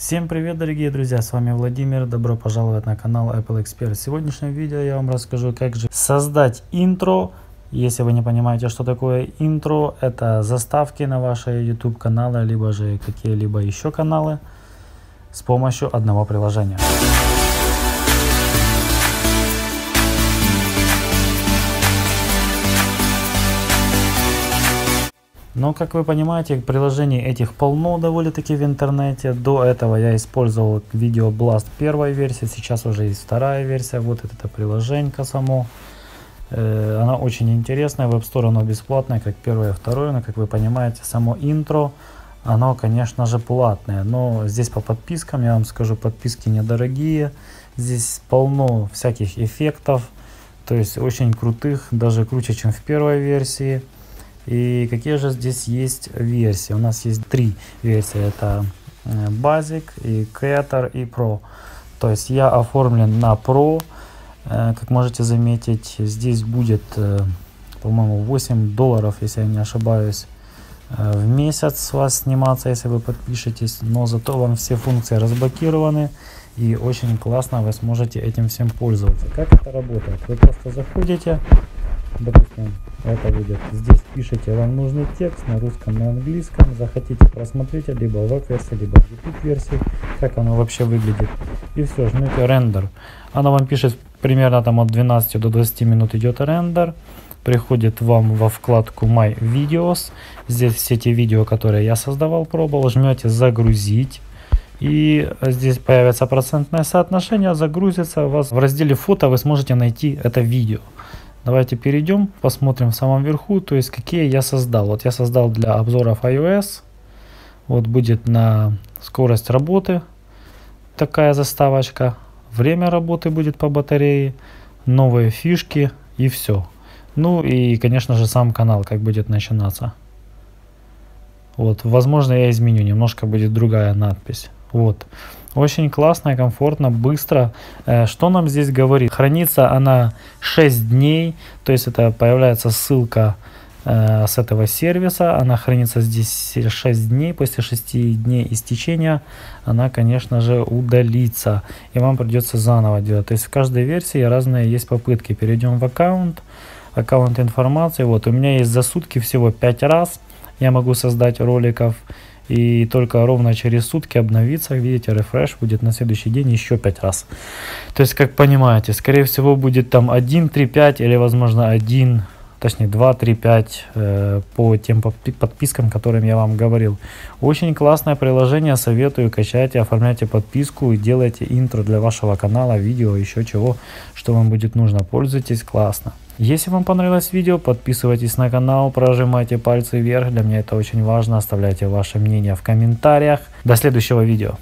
Всем привет, дорогие друзья, с вами Владимир, добро пожаловать на канал Apple Expert. В сегодняшнем видео я вам расскажу, как же создать интро. Если вы не понимаете, что такое интро, это заставки на ваши YouTube каналы, либо же какие-либо еще каналы с помощью одного приложения. Но, как вы понимаете, приложений этих полно довольно-таки в интернете. До этого я использовал Video Blast первой версии, сейчас уже есть вторая версия. Вот это приложенька само. Она очень интересная, Web Store оно бесплатное, как первое и второе. Но, как вы понимаете, само интро, оно, конечно же, платное. Но здесь по подпискам, я вам скажу, подписки недорогие. Здесь полно всяких эффектов, то есть очень крутых, даже круче, чем в первой версии. И какие же здесь есть версии? У нас есть три версии. Это Basic, и Creator, и Pro. То есть я оформлен на Pro. Как можете заметить, здесь будет, по-моему, $8, если я не ошибаюсь, в месяц с вас сниматься, если вы подпишетесь. Но зато вам все функции разблокированы. И очень классно вы сможете этим всем пользоваться. Как это работает? Вы просто заходите. Допустим, это будет. Здесь пишите вам нужный текст на русском, на английском. Захотите, просмотрите либо веб-версии, либо YouTube-версии, как оно вообще выглядит. И все, жмите рендер. Оно вам пишет примерно там от 12 до 20 минут идет рендер. Приходит вам во вкладку My Videos. Здесь все те видео, которые я создавал, пробовал. Жмете загрузить. И здесь появится процентное соотношение, загрузится. У вас в разделе фото вы сможете найти это видео. Давайте перейдем, посмотрим в самом верху, то есть какие я создал. Вот я создал для обзоров iOS. Вот будет на скорость работы такая заставочка. Время работы будет по батарее, новые фишки и все. Ну и, конечно же, сам канал, как будет начинаться. Вот, возможно, я изменю, немножко будет другая надпись. Вот. Очень классно, комфортно, быстро. Что нам здесь говорит? Хранится она 6 дней, то есть это появляется ссылка с этого сервиса. Она хранится здесь 6 дней, после 6 дней истечения она, конечно же, удалится. И вам придется заново делать. То есть в каждой версии разные есть попытки. Перейдем в аккаунт информации. Вот, у меня есть за сутки всего 5 раз. Я могу создать роликов. И только ровно через сутки обновиться, видите, рефреш будет на следующий день еще 5 раз. То есть, как понимаете, скорее всего будет там 1, 3, 5 или возможно 1, точнее 2, 3, 5 по тем подпискам, которым я вам говорил. Очень классное приложение, советую, качайте, оформляйте подписку и делайте интро для вашего канала, видео, еще чего, что вам будет нужно. Пользуйтесь, классно. Если вам понравилось видео, подписывайтесь на канал, прожимайте пальцы вверх, для меня это очень важно, оставляйте ваше мнение в комментариях. До следующего видео.